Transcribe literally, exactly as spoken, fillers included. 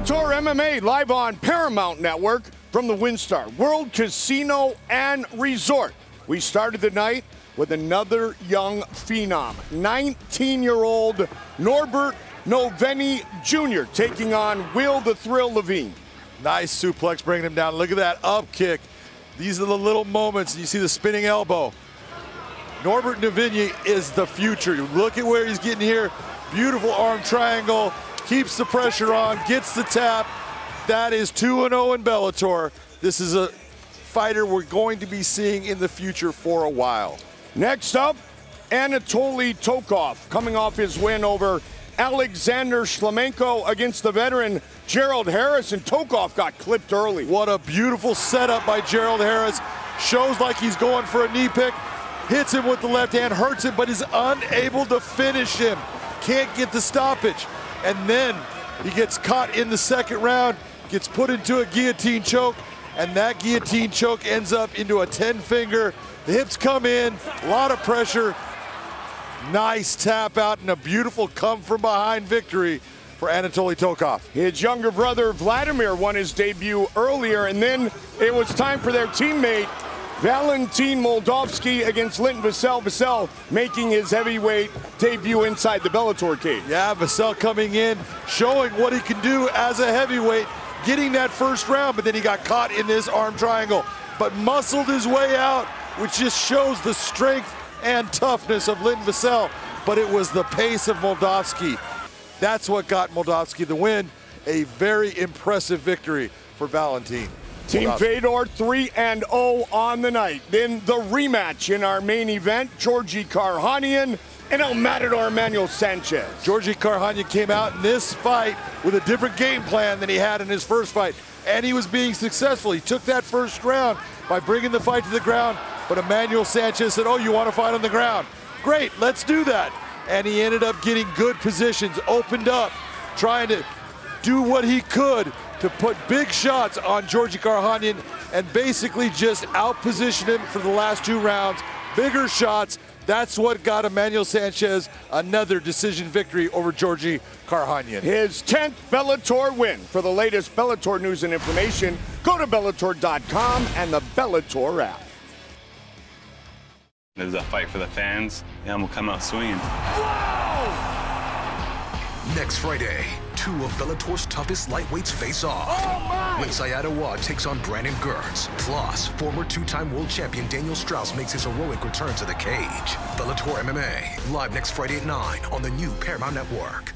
Bellator M M A live on Paramount Network from the WinStar World Casino and Resort. We started the night with another young phenom, nineteen-year-old Norbert Noveni Junior taking on Will the Thrill Levine. Nice suplex, bringing him down. Look at that up kick. These are the little moments. You see the spinning elbow. Norbert Noveni is the future. Look at where he's getting here. Beautiful arm triangle. Keeps the pressure on, gets the tap. That is two and oh in Bellator. This is a fighter we're going to be seeing in the future for a while. Next up, Anatoly Tokov, coming off his win over Alexander Shlomenko against the veteran Gerald Harris, and Tokov got clipped early. What a beautiful setup by Gerald Harris. Shows like he's going for a knee pick, hits him with the left hand, hurts him, but is unable to finish him. Can't get the stoppage. And then he gets caught in the second round, gets put into a guillotine choke, and that guillotine choke ends up into a ten finger. The hips come in, a lot of pressure. Nice tap out and a beautiful come from behind victory for Anatoly Tokov. His younger brother Vladimir won his debut earlier, and then it was time for their teammate Valentin Moldovsky against Linton Vassell. Vassell making his heavyweight debut inside the Bellator cage. Yeah, Vassell coming in, showing what he can do as a heavyweight, getting that first round, but then he got caught in this arm triangle, but muscled his way out, which just shows the strength and toughness of Linton Vassell. But it was the pace of Moldovsky. That's what got Moldovsky the win. A very impressive victory for Valentin. Team Fedor three and oh on the night. Then the rematch in our main event, Georgi Karakhanyan and El Matador Emmanuel Sanchez. Georgi Karakhanyan came out in this fight with a different game plan than he had in his first fight, and he was being successful. He took that first round by bringing the fight to the ground, but Emmanuel Sanchez said, oh, you want to fight on the ground? Great, let's do that. And he ended up getting good positions, opened up, trying to do what he could to put big shots on Georgi Karakhanyan and basically just out-position him for the last two rounds. Bigger shots, that's what got Emmanuel Sanchez another decision victory over Georgi Karakhanyan. His tenth Bellator win. For the latest Bellator news and information, go to Bellator dot com and the Bellator app. This is a fight for the fans, and we'll come out swinging. Whoa! Next Friday, two of Bellator's toughest lightweights face off. Oh, when Syed Awad takes on Brandon Gertz. Plus, former two-time world champion Daniel Strauss makes his heroic return to the cage. Bellator M M A, live next Friday at nine on the new Paramount Network.